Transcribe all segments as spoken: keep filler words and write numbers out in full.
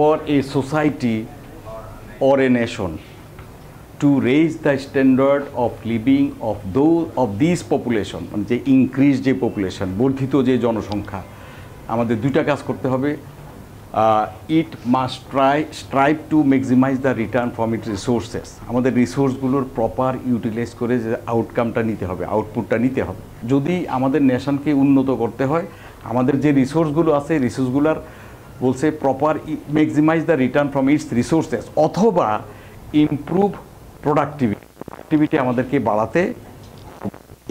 for a society or a nation to raise the standard of living of those of these population, মানে যে increase যে population বর্ধিত যে জনসংখ্যা, আমাদের দুইটা কাজ করতে হবে। It must try strive to maximize the return from its resources. আমাদের রিসোর্সগুলোর proper utilize করে যে আউটকামটা নিতে হবে, আউটপুটটা নিতে হবে। যদি আমাদের নেশনকে উন্নত করতে হয়, আমাদের যে রিসোর্সগুলো আছে রিসোর্সগুলোর বলছে proper maximise the return from its resources অথবা ইমপ্রুভ প্রোডাক্টিভিটি প্রোডাক্টিভিটি আমাদেরকে বাড়াতে,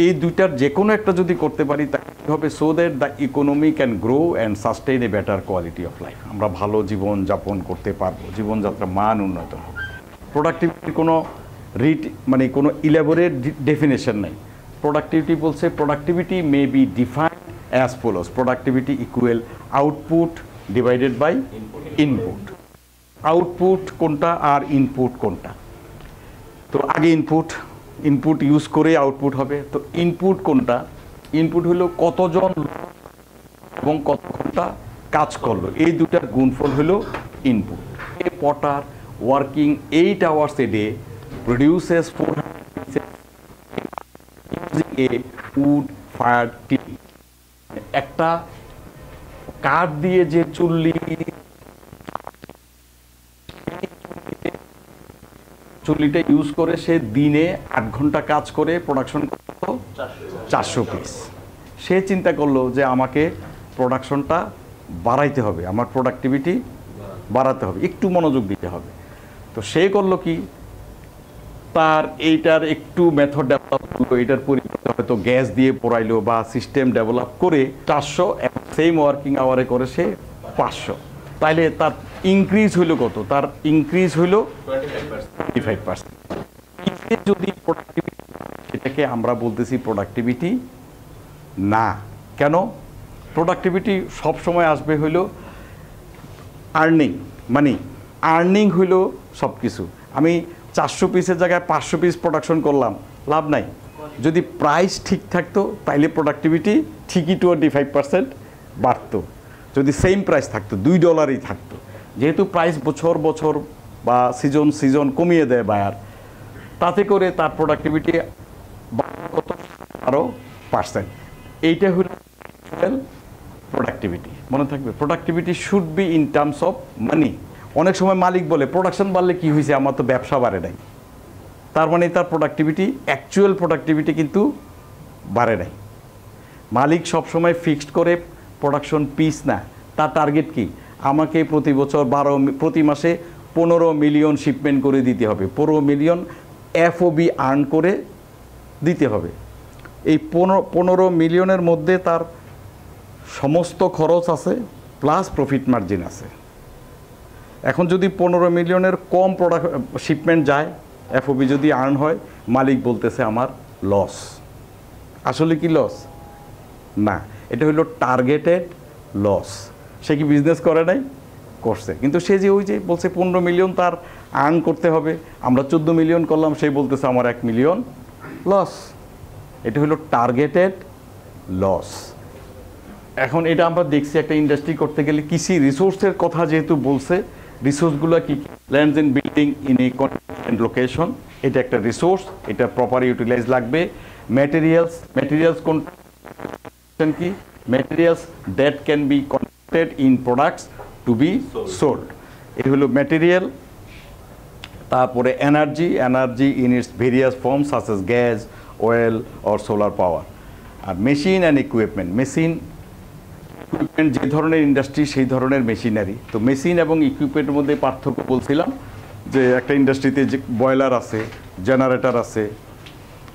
এই দুইটার যে কোনো একটা যদি করতে পারি তাহলে হবে so that the economy can grow and sustain a better quality of life. আমরা ভালো জীবনযাপন করতে পারবো, জীবনযাত্রার মান উন্নত হবে। প্রোডাক্টিভিটির কোনো রিট মানে কোনো ইলাবোরেট ডেফিনেশন নেই। প্রোডাক্টিভিটি বলছে productivity may be defined as follows, productivity equal output divided by input. Output কোনটা আর ইনপুট কোনটা? তো আগে ইনপুট ইনপুট ইউজ করে আউটপুট হবে। তো ইনপুট কোনটা? ইনপুট হলো কতজন এবং কত ঘন্টা কাজ করলো, এই দুটার গুণফল হলো input. A potter working eight hours a day produces four a wood fire tin. একটা কাঠ দিয়ে যে চুল্লি চুল্লিটা ইউজ করে সে দিনে আট ঘন্টা কাজ করে প্রোডাকশন করত চারশো পিস। সে চিন্তা করলো যে আমাকে প্রোডাকশনটা বাড়াইতে হবে, আমার প্রোডাক্টিভিটি বাড়াতে হবে, একটু মনোযোগ দিতে হবে। তো সে করলো কি, তার এইটার একটু মেথড ডেভেলপ করলো, এটার পরিবর্তে হয়তো গ্যাস দিয়ে পোড়াইলো বা সিস্টেম ডেভেলপ করে চারশো সেম ওয়ার্কিং আওয়ারে করে সে পাঁচশো। তাইলে তার ইনক্রিজ হইল কত? তার ইনক্রিজ হইল টোয়েন্টি ফাইভ পার্সেন্ট। যদি প্রোডাক্টিভিটি, এটাকে আমরা বলতেছি প্রোডাক্টিভিটি না। কেন? প্রোডাক্টিভিটি সবসময় আসবে হইল আর্নিং, মানে আর্নিং হইল সব কিছু। আমি চারশো পিসের জায়গায় পাঁচশো পিস প্রোডাকশন করলাম, লাভ নাই। যদি প্রাইস ঠিক থাকতো তাইলে প্রোডাক্টিভিটি ঠিকই টোয়েন্টি ফাইভ পার্সেন্ট বাড়তো, যদি সেম প্রাইস থাকতো, দুই ডলারই থাকতো। যেহেতু প্রাইস বছর বছর বা সিজন সিজন কমিয়ে দেয় বায়ার, তাতে করে তার প্রোডাক্টিভিটি কত? আরও পার্সেন্ট। এইটা হলো প্রোডাক্টিভিটি। মনে থাকবে productivity should be in terms of money. অনেক সময় মালিক বলে প্রোডাকশন বাড়লে কি হয়েছে, আমার তো ব্যবসা বাড়ে নাই। তার মানে তার প্রোডাক্টিভিটি, অ্যাকচুয়াল প্রোডাক্টিভিটি কিন্তু বাড়ে নাই। মালিক সবসময় ফিক্সড করে প্রোডাকশন পিস না, তার টার্গেট কি, আমাকে প্রতি বছর বারো প্রতি মাসে পনেরো মিলিয়ন শিপমেন্ট করে দিতে হবে, পনেরো মিলিয়ন এফওবি আর্ন করে দিতে হবে। এই পনেরো পনেরো মিলিয়নের মধ্যে তার সমস্ত খরচ আছে প্লাস প্রফিট মার্জিন আছে। এখন যদি পনেরো মিলিয়নের কম প্রোডাক্ট শিপমেন্ট যায়, এফওবি যদি আর্ন হয়, মালিক বলতেছে আমার লস। আসলে কি লস? না, এটা হলো টার্গেটেড লস। সে কি বিজনেস করে নাই? করছে, কিন্তু সে যে ওই যে বলছে পনেরো মিলিয়ন তার আর্ন করতে হবে, আমরা চোদ্দো মিলিয়ন করলাম, সে বলতেছে আমার এক মিলিয়ন লস। এটা হলো টার্গেটেড লস। এখন এটা আমরা দেখছি একটা ইন্ডাস্ট্রি করতে গেলে কৃষি রিসোর্সের কথা যেহেতু বলছে, রিসোর্সগুলো কি কি? Lands and building in a convenient location, এটা একটা রিসোর্স, এটা প্রপার ইউটিলাইজ লাগবে। ম্যাটেরিয়ালস, ম্যাটেরিয়ালস কোন কি? Materials that can be converted in products to be sold, এটা হলো ম্যাটেরিয়াল। তারপরে energy, energy in its various forms such as gas, oil or solar power. আর machine and equipment, machine equipment যে ধরনের industry সেই ধরনের মেশিনারি। তো machine এবং ইকুইপমেন্টের মধ্যে পার্থক্য বলছিলাম যে একটা ইন্ডাস্ট্রিতে যে বয়লার আছে, জেনারেটর আছে,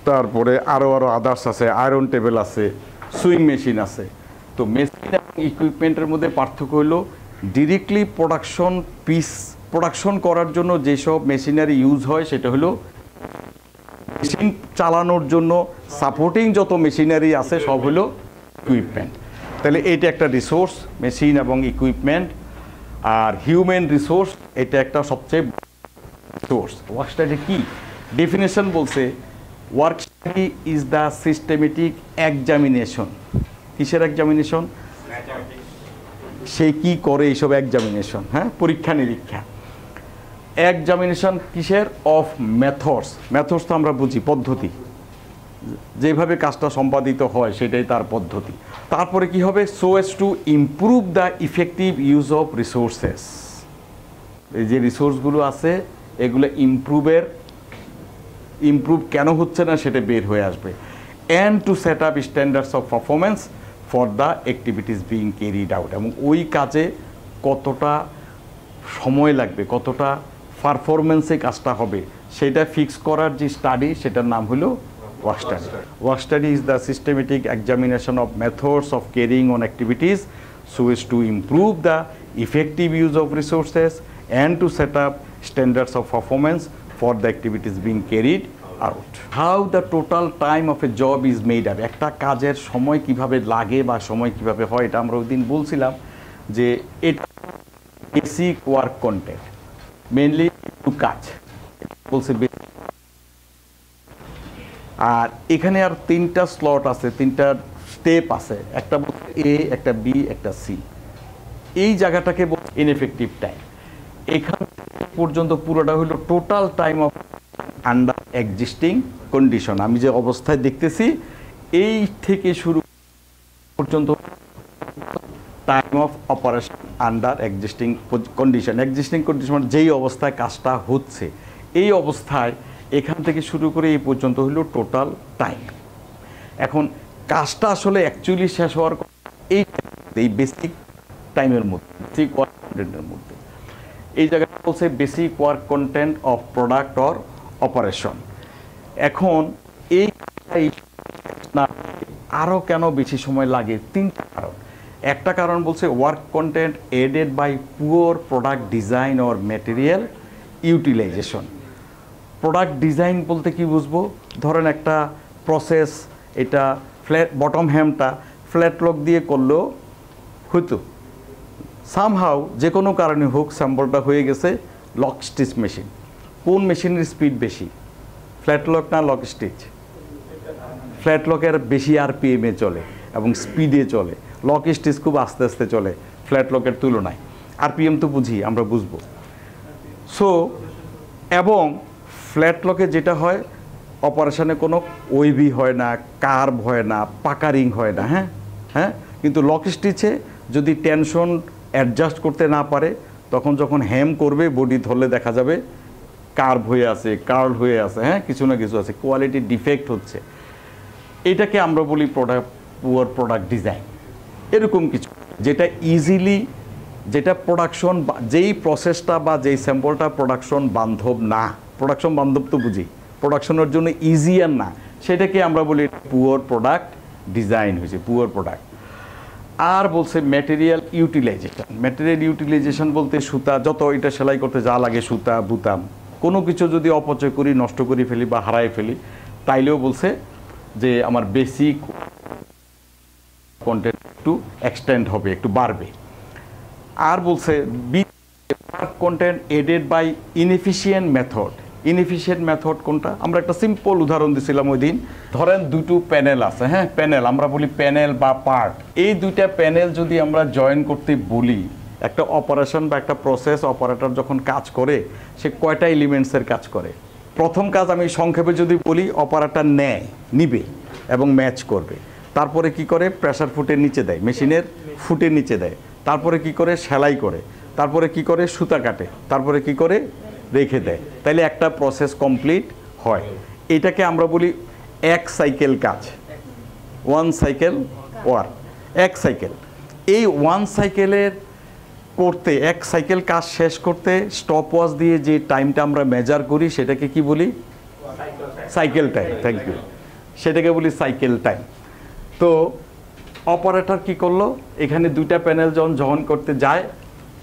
তারপরে আরও আরও আদার্স আছে, আয়রন টেবিল আছে, সুইং মেশিন আছে। তো মেশিন এবং ইকুইপমেন্টের মধ্যে পার্থক্য হলো ডিরেক্টলি প্রোডাকশন পিস প্রোডাকশন করার জন্য যেসব মেশিনারি ইউজ হয় সেটা হলো, মেশিন চালানোর জন্য সাপোর্টিং যত মেশিনারি আছে সব হলো ইকুইপমেন্ট। তাহলে এটা একটা রিসোর্স, মেশিন এবং ইকুইপমেন্ট। আর হিউম্যান রিসোর্স, এটা একটা সবচেয়ে রিসোর্স। ওয়ার্ক স্টাডি কী ডেফিনেশন বলছে? Work study is the systematic examination, কিসের এক্সামিনেশন? से कि करे एइसब एक्सामिनेशन हाँ परीक्षा निरीक्षा एक्सामिनेशन किसेर अफ मेथड्स मेथड्स तो आमरा बुझी पद्धति যেভাবে কাজটা সম্পাদিত হয় সেটাই তার পদ্ধতি তারপরে কি হবে so as to improve the effective use of resources এই যে রিসোর্সগুলো আছে এগুলো ইমপ্রুভের ইমপ্রুভ কেন হচ্ছে না সেটা বের হয়ে আসবে and to set up standards of performance for the activities being carried out এবং ওই কাজে কতটা সময় লাগবে কতটা পারফরমেন্সে কাজটা হবে সেটা ফিক্স করার যে স্টাডি সেটার নাম হলো Work study. Work study is the systematic examination of methods of carrying on activities so as to improve the effective use of resources and to set up standards of performance for the activities being carried out. How the total time of a job is made up. একটা কাজের সময় কিভাবে লাগে বা সময় কিভাবে হয় এটা আমরা ওইদিন বলছিলাম যে এটা basic work content mainly to কাজ বলছে আর এখানে আর তিনটা স্লট আছে তিনটা স্টেপ আছে একটা বলতে এ একটা বি একটা সি এই জায়গাটাকে বলতে ইনএফেক্টিভ টাইম এখান পর্যন্ত পুরোটা হলো total time of under existing condition আমি যে অবস্থায় দেখতেছি এই থেকে শুরু পর্যন্ত time of operation under existing condition existing condition মানে যেই অবস্থায় কাজটা হচ্ছে এই অবস্থায় এখান থেকে শুরু করে এই পর্যন্ত হলো টোটাল টাইম এখন কাজটা আসলে অ্যাকচুয়ালি শেষ হওয়ার এই এই বেসিক টাইমের মধ্যে বেসিক ওয়ার্ক কন্টেন্টের মধ্যে এই জায়গাটা বলছে basic work content of product or operation এখন এই আরও কেন বেশি সময় লাগে তিনটা কারণ একটা কারণ বলছে work content added by poor product design or material utilisation product design বলতে কি বুঝবো ধরেন একটা প্রসেস এটা ফ্ল্যাট বটম হ্যামটা ফ্ল্যাট লক দিয়ে করলেও হতো সামহাউ যে কোনো কারণে হোক স্যাম্পলটা হয়ে গেছে লক স্টিচ মেশিন কোন মেশিনের স্পিড বেশি ফ্ল্যাট লক না লক স্টিচ ফ্ল্যাট লকের বেশি আরপিএমে চলে এবং স্পিডে চলে লক স্টিচ খুব আস্তে আস্তে চলে ফ্ল্যাট লকের তুলনায় আরপিএম তো বুঝি আমরা বুঝবো সো এবং ফ্ল্যাট লকে যেটা হয় অপারেশনে কোনো ওয়েভি হয় না কার্ভ হয় না পাকারিং হয় না হ্যাঁ হ্যাঁ কিন্তু লক স্টিচে যদি টেনশন অ্যাডজাস্ট করতে না পারে তখন যখন হ্যাম করবে বডি ধরলে দেখা যাবে কার্ভ হয়ে আছে কার্ল হয়ে আছে হ্যাঁ কিছু না কিছু আছে কোয়ালিটি ডিফেক্ট হচ্ছে এটাকে আমরা বলি প্রোডাক্ট পুয়ার প্রোডাক্ট ডিজাইন এরকম কিছু যেটা ইজিলি যেটা প্রোডাকশন যেই প্রসেসটা বা যেই স্যাম্পলটা প্রোডাকশন বান্ধব না প্রোডাকশন বান্ধব তো বুঝি প্রোডাকশনের জন্য ইজিয়ার না সেটাকে আমরা বলি পুয়ার প্রোডাক্ট ডিজাইন হয়েছে পুয়ার প্রোডাক্ট আর বলছে ম্যাটেরিয়াল ইউটিলাইজেশন ম্যাটেরিয়াল ইউটিলাইজেশন বলতে সুতা যত এটা সেলাই করতে যা লাগে সুতা বুতাম কোনো কিছু যদি অপচয় করি নষ্ট করে ফেলি বা হারাই ফেলি তাইলেও বলছে যে আমার বেসিক কন্টেন্ট একটু এক্সটেন্ড হবে একটু বাড়বে আর বলছে B content added by inefficient method inefficient method কোনটা আমরা একটা সিম্পল উদাহরণ দিছিলাম ওই দিন ধরেন দুটো প্যানেল আছে হ্যাঁ প্যানেল আমরা বলি প্যানেল বা পার্ট এই দুইটা প্যানেল যদি আমরা জয়েন করতে বলি একটা অপারেশন বা একটা প্রসেস অপারেটর যখন কাজ করে সে কয়টা এলিমেন্টসের কাজ করে প্রথম কাজ আমি সংক্ষেপে যদি বলি অপারেটর নেয় নিবে এবং ম্যাচ করবে তারপরে কি করে প্রেসার ফুটের নিচে দেয় মেশিনের ফুটের নিচে দেয় তারপরে কি করে সেলাই করে তারপরে কি করে সুতা কাটে তারপরে কি করে রেখে দেয় তাহলে একটা প্রসেস কমপ্লিট হয় এটাকে আমরা বলি এক সাইকেল কাজ ওয়ান সাইকেল ওয়ার্ক এক সাইকেল এই ওয়ান সাইকেলের করতে এক সাইকেল কাজ শেষ করতে স্টপ ওয়াচ দিয়ে যে টাইমটা আমরা মেজার করি সেটাকে কি বলি সাইকেল টাইম থ্যাংক ইউ সেটাকে বলি সাইকেল টাইম তো অপারেটর কি করলো এখানে দুইটা প্যানেল যখন জয়েন করতে যায়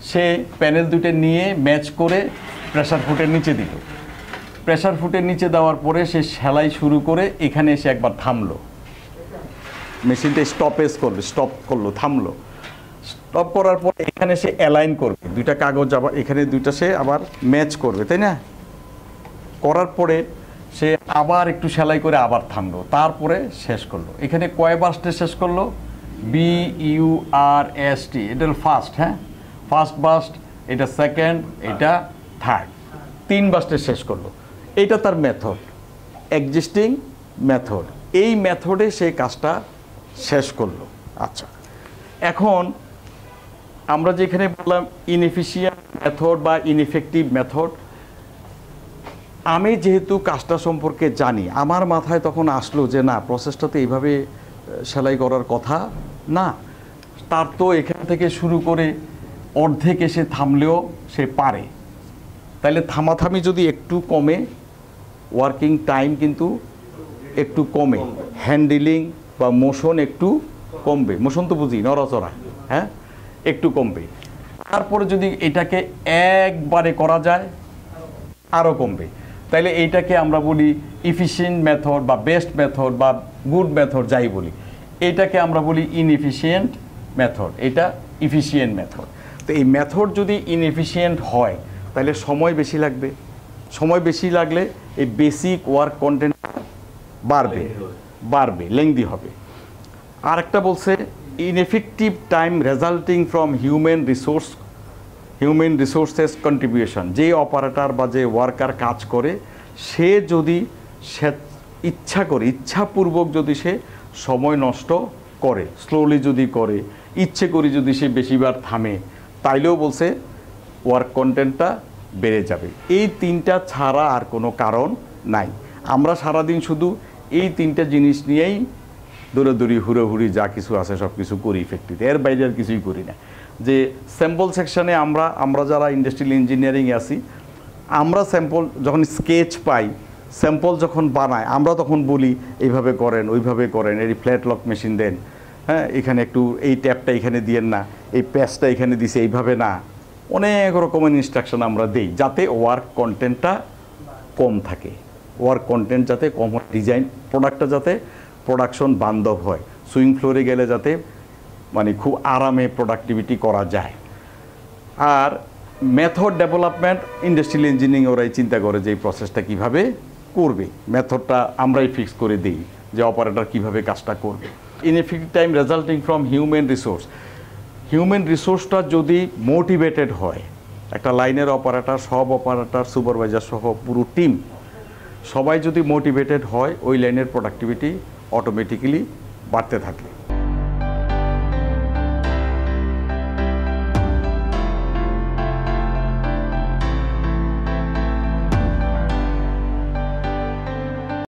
সে প্যানেল দুটো নিয়ে ম্যাচ করে প্রেসার ফুটের নিচে দিল প্রেসার ফুটের নিচে দেওয়ার পরে সে সেলাই শুরু করে এখানে এসে একবার থামলো মেশিনটা স্টপেজ করলো স্টপ করলো থামলো স্টপ করার পরে এখানে সে অ্যালাইন করবে দুইটা কাগজ আবার এখানে দুইটা সে আবার ম্যাচ করবে তাই না করার পরে সে আবার একটু সেলাই করে আবার থামলো তারপরে শেষ করলো এখানে কয়বার স্টে শেষ করলো B U R S T, এটা ফার্স্ট, হ্যাঁ ফার্স্ট বাস্ট, এটা সেকেন্ড, এটা থার্ড, তিন বাস্টে শেষ করলো। এটা তার মেথড, এক্সিস্টিং মেথড, এই মেথডে সে কাজটা শেষ করলো। আচ্ছা, এখন আমরা যেখানে বললাম ইনএফিশিয়েন্ট মেথড বা ইনএফেক্টিভ মেথড, আমি যেহেতু কাজটা সম্পর্কে জানি, আমার মাথায় তখন আসলো যে না, প্রসেসটাতে এইভাবে সেলাই করার কথা না, তার তো এখান থেকে শুরু করে অর্ধেক এসে থামলেও সে পারে, তাহলে থামাথামি যদি একটু কমে, ওয়ার্কিং টাইম কিন্তু একটু কমে, হ্যান্ডেলিং বা মোশন একটু কমবে, মোশন তো বুঝি নড়াচড়া, হ্যাঁ একটু কমবে। তারপরে যদি এটাকে একবারে করা যায় আরও কমবে, তাইলে এইটাকে আমরা বলি ইফিশিয়েন্ট মেথড বা বেস্ট মেথড বা গুড মেথড যাই বলি, এইটাকে আমরা বলি ইনএফিশিয়েন্ট মেথড, এটা ইফিশিয়েন্ট মেথড। তো এই মেথড যদি ইনএফিশিয়েন্ট হয় তাহলে সময় বেশি লাগবে, সময় বেশি লাগলে এই বেসিক ওয়ার্ক কন্টেন্ট বাড়বে বাড়বে লেংদি হবে। আর একটা বলছে ineffective time resulting from human resource human resources contribution, যে অপারেটর বা যে ওয়ার্কার কাজ করে সে যদি সে ইচ্ছা করে, ইচ্ছাপূর্বক যদি সে সময় নষ্ট করে, স্লোলি যদি করে, ইচ্ছে করে যদি সে বেশিবার থামে, তাইলেও বলছে ওয়ার্ক কন্টেন্টটা বেড়ে যাবে। এই তিনটা ছাড়া আর কোনো কারণ নাই। আমরা সারাদিন শুধু এই তিনটা জিনিস নিয়েই দৌড়াদৌড়ি হুড়োহুড়ি যা কিছু আছে সব কিছু করি ফ্যাক্টরিতে, এর বাইরে আর কিছুই করি না। যে স্যাম্পল সেকশানে আমরা আমরা যারা ইন্ডাস্ট্রিয়াল ইঞ্জিনিয়ারিং আছি, আমরা স্যাম্পল যখন স্কেচ পাই, স্যাম্পল যখন বানাই, আমরা তখন বলি এইভাবে করেন, ওইভাবে করেন, এই ফ্ল্যাট লক মেশিন দেন, হ্যাঁ এখানে একটু এই ট্যাপটা এখানে দিয়েন না, এই প্যাচটা এখানে দিছে এইভাবে না, অনেক রকমের ইনস্ট্রাকশন আমরা দিই যাতে ওয়ার্ক কন্টেন্টটা কম থাকে, ওয়ার্ক কন্টেন্ট যাতে কম হয়, ডিজাইন প্রোডাক্টটা যাতে প্রোডাকশন বান্ধব হয়, সুইং ফ্লোরে গেলে যাতে মানে খুব আরামে প্রোডাক্টিভিটি করা যায়। আর মেথড ডেভেলপমেন্ট ইন্ডাস্ট্রিয়াল ইঞ্জিনিয়ারিং ওরাই চিন্তা করে যে এই প্রসেসটা কীভাবে করবে, মেথডটা আমরাই ফিক্স করে দিই যে অপারেটর কীভাবে কাজটা করবে। Ineffective time resulting from human resource, human রিসোর্সটা যদি মোটিভেটেড হয়, একটা লাইনের অপারেটর, সব অপারেটর, সুপারভাইজার সহ পুরো টিম সবাই যদি মোটিভেটেড হয়, ওই লাইনের প্রোডাক্টিভিটি অটোমেটিক্যালি বাড়তে থাকে।